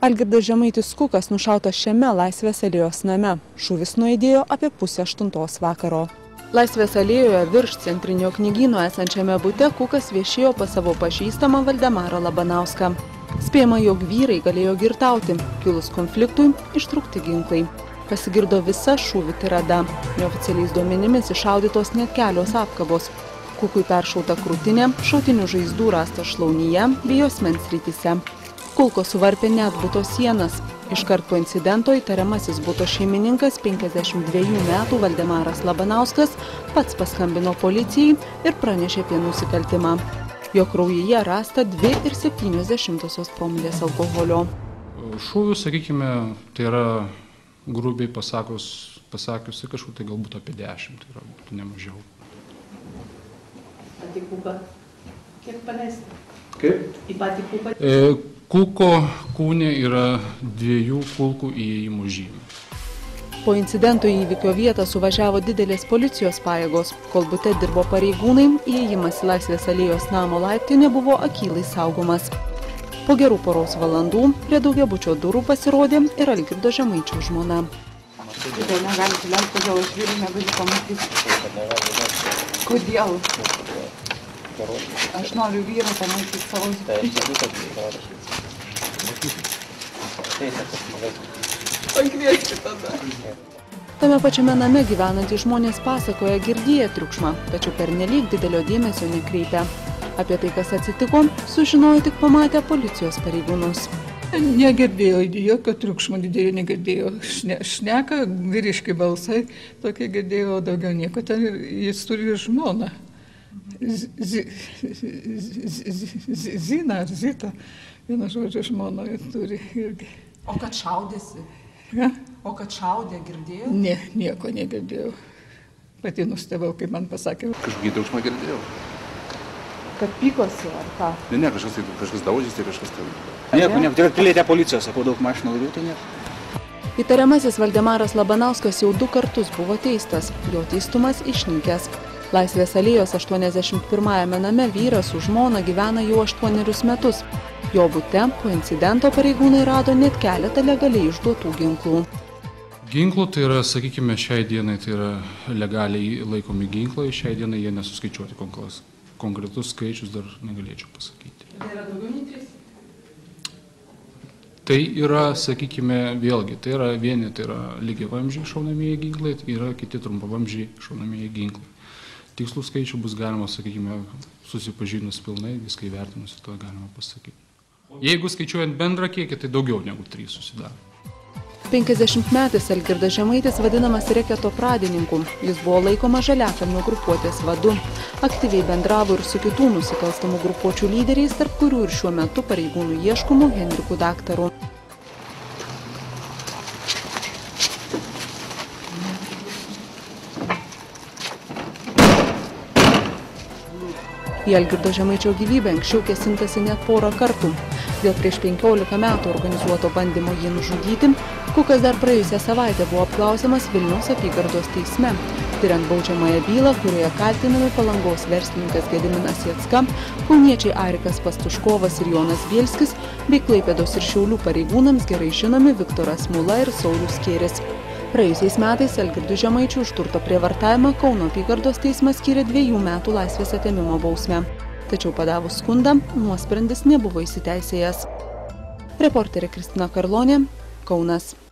Algirdas Žemaitis Kukas nušautas šiame Laisvės alėjos name. Šūvis nuaidėjo apie 7:30 vakaro. Laisvės alėjoje virš centrinio knygyno esančiame bute Kukas viešėjo pas savo pažįstamą Valdemarą Labanauską. Spėjama, jog vyrai galėjo girtauti, kilus konfliktui ištrūkti ginklai. Pasigirdo visa šūvių tirada. Neoficialiais duomenimis iššaudytos net kelios apkabos. Kukui peršauta krūtinė, šautinių žaizdų rasta šlaunyje bei juosmens srityse. Kulkos suvarpė net buto sienas. Iškart po incidento įtariamasis buto šeimininkas, 52 metų Valdemaras Labanauskas, pats paskambino policijai ir pranešė apie nusikaltimą. Jo kraujyje rasta 2,7 promilės alkoholio. Šūvių, sakykime, tai yra grubiai pasakiusi kažkur, tai galbūt apie 10, tai yra nemažiau. Į patį Kuką. Kiek paleisti? Kaip? Į patį Kuką. Kuko kūne yra 2 kulkų įėjimų žymių. Po incidento į įvykio vietą suvažiavo didelės policijos pajėgos. Kol bute dirbo pareigūnai, įėjimas į Laisvės alėjos namo laiptinę buvo akylai saugomas. Po gerų poros valandų prie daugiabučio durų pasirodė ir Algirdo Žemaičio žmona. Kodėl negalite lenkti, kodėl aš vyru negaliu pamatyti? Kodėl? Aš noriu vyrą pamatyti savo žmonių. Tame pačiame name gyvenantys žmonės pasakoja girdėję triukšmą, tačiau pernelyg didelio dėmesio nekreipia. Apie tai, kas atsitiko, sužinojo tik pamatę policijos pareigūnus. Negirdėjau, jokio triukšmo didelio negirdėjau. Šneka, vyriški balsai, tokie girdėjau, daugiau nieko. Ten jis turi žmoną. Zina ar Zita, viena žodžio žmono turi irgi. O kad šaudėsi? O kad šaudė, girdėjau? Ne, nieko negirdėjau. Pati nustebau, kai man pasakė. Kažkokį triukšmą girdėjau. Kad pykosi ar ką? Ne, kažkas daužėsi, kažkas tai. Nieko, tik kad pilietė policija, sakau, daug mašinų laidų, tai nieko. Įtariamasis Valdemaras Labanauskas jau 2 kartus buvo teistas, jo teistumas išnykęs. Laisvės alėjos 81 name vyras su žmona gyvena jau 8 metus. Jo bute po incidento pareigūnai rado net keletą legaliai išduotų ginklų. Ginklų tai yra, sakykime, šiai dienai tai yra legaliai laikomi ginklai, šiai dienai jie nesuskaičiuoti konkretus skaičius, dar negalėčiau pasakyti. Tai yra daugiau nei 3? Tai yra, sakykime, vėlgi, tai yra vieni, tai yra lygiavamžiai šaunamieji ginklai, tai yra kiti trumpavamžiai šaunamieji ginklai. Tikslų skaičių bus galima, sakykime, susipažinus pilnai, viską įvertinus, to galima pasakyti. Jeigu skaičiuojant bendrą kiekį, tai daugiau negu 3 susidaro. 50-metis Algirdas Žemaitis vadinamas reketo pradininku. Jis buvo laikomas Žaliakalnio grupuotės vadu. Aktyviai bendravo ir su kitų nusikalstamų grupuočių lyderiais, tarp kurių ir šiuo metu pareigūnų ieškomų Henriku daktaru. Į Algirdo Žemaičio gyvybę anksčiau kėsintasi net porą kartų. Dėl prieš 15 metų organizuoto bandymo jį nužudyti, Kukas dar praėjusią savaitę buvo apklausiamas Vilniaus apygardos teisme, tiriant baudžiamąją bylą, kurioje kaltinami Palangos verslininkas Gediminas Jecka, kauniečiai Arikas Pastuškovas ir Jonas Bielskis, bei Klaipėdos ir Šiaulių pareigūnams gerai žinomi Viktoras Mula ir Saulius Kėris. Praėjusiais metais Algirdui Žemaičiui už turto prievartavimą Kauno apygardos teismas skyrė 2 metų laisvės atėmimo bausmę. Tačiau padavus skundą, nuosprendis nebuvo įsiteisėjęs. Reporterė Kristina Karlonė, Kaunas.